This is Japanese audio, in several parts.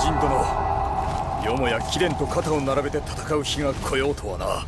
人殿、よもや貴殿と肩を並べて戦う日が来ようとはな。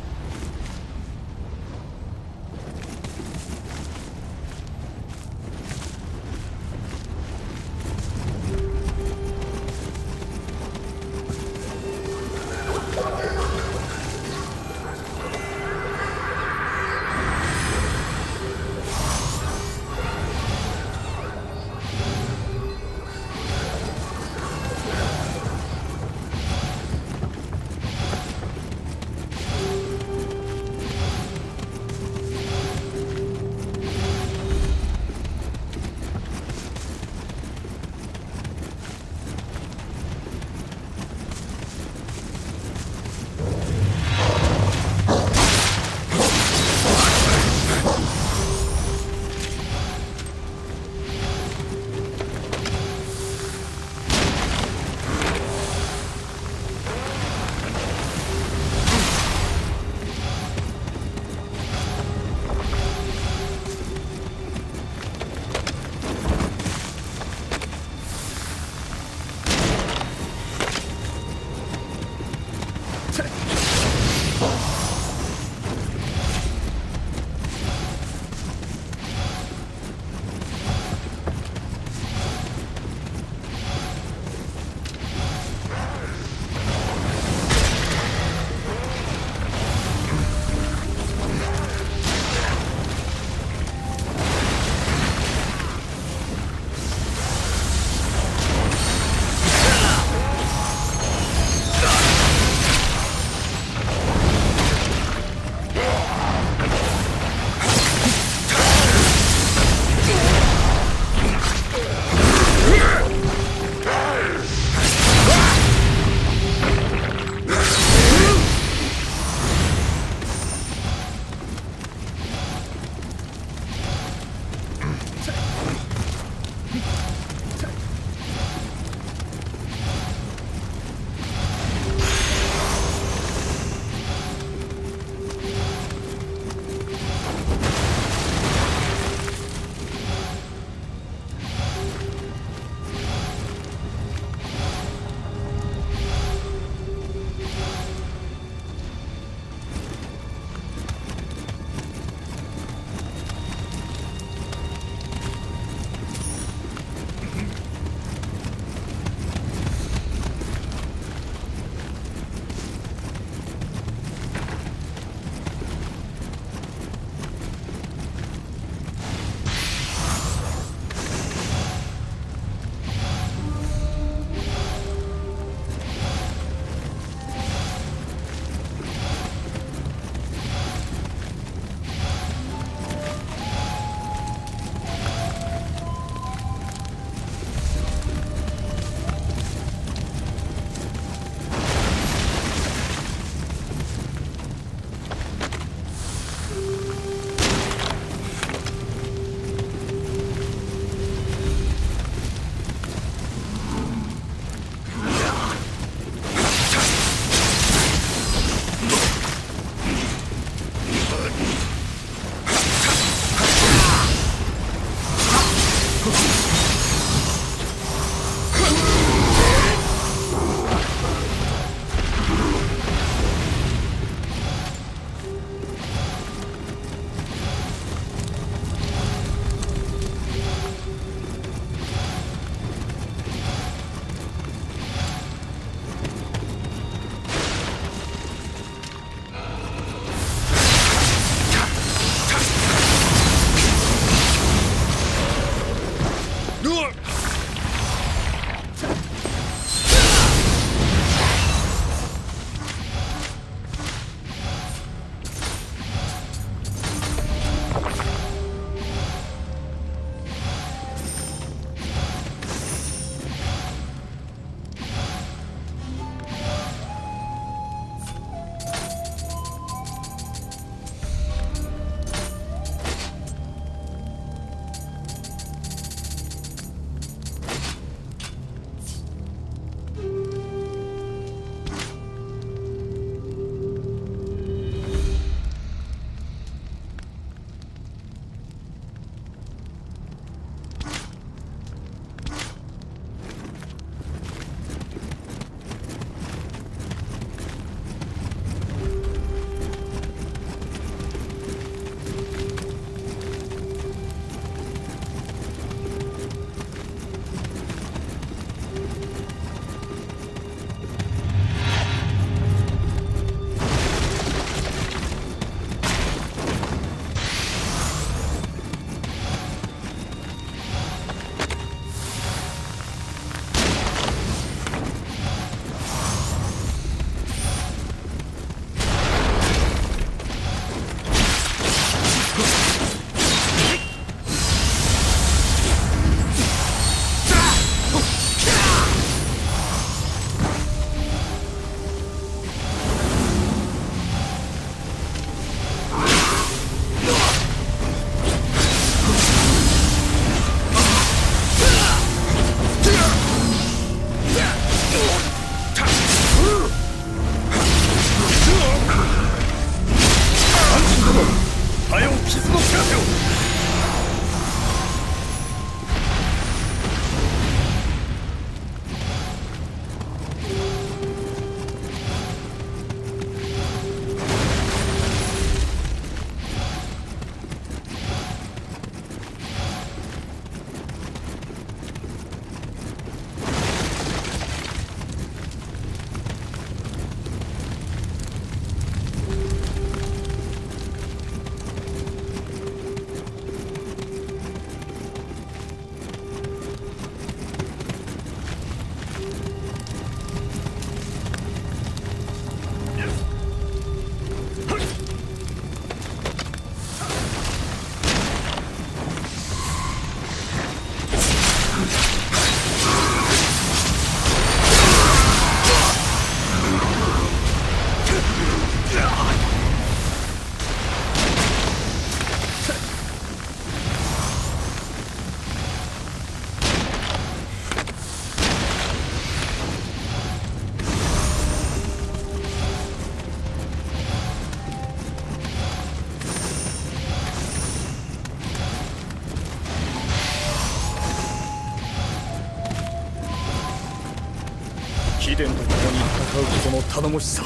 うことの頼もしさ、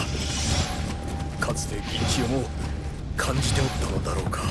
かつて銀千代も感じておったのだろうか。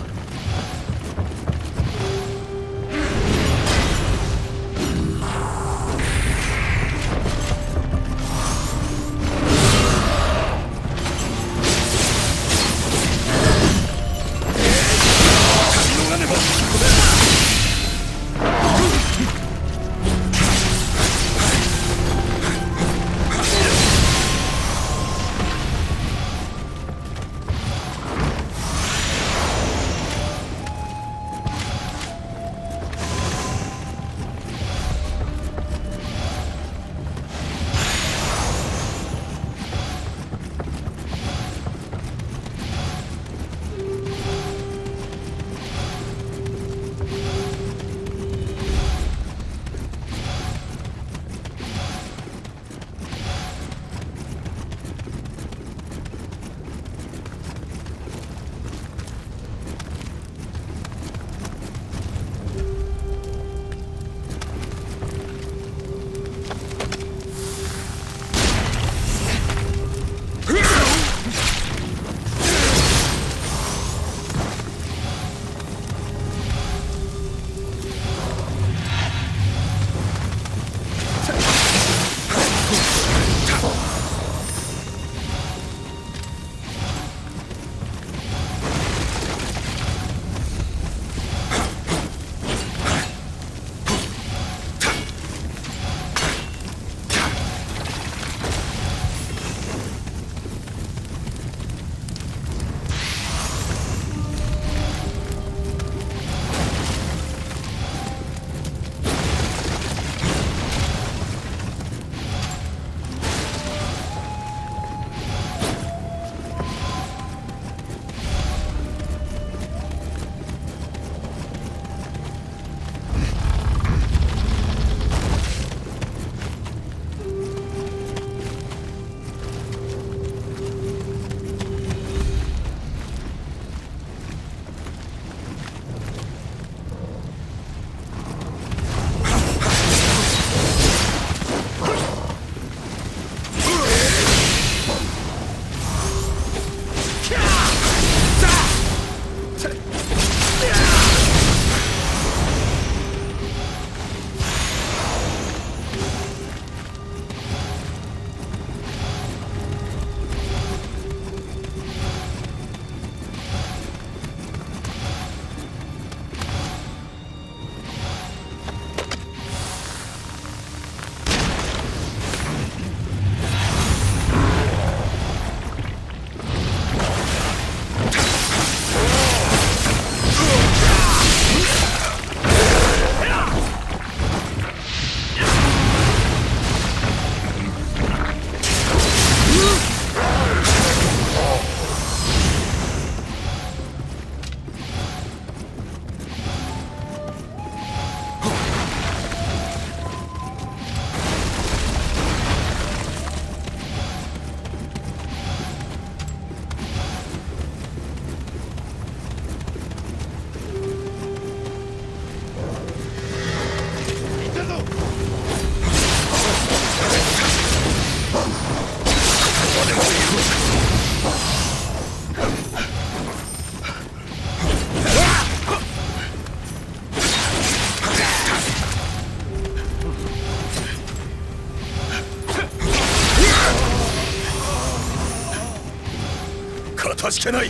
かたじけない。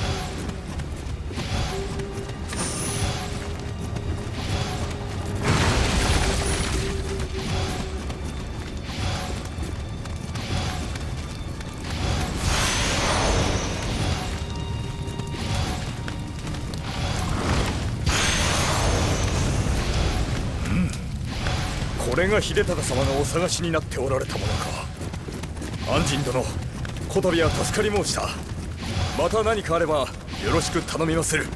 これが秀忠様がお探しになっておられたものか。安仁殿、小鳥は助かり申した。また何かあればよろしく頼みまする。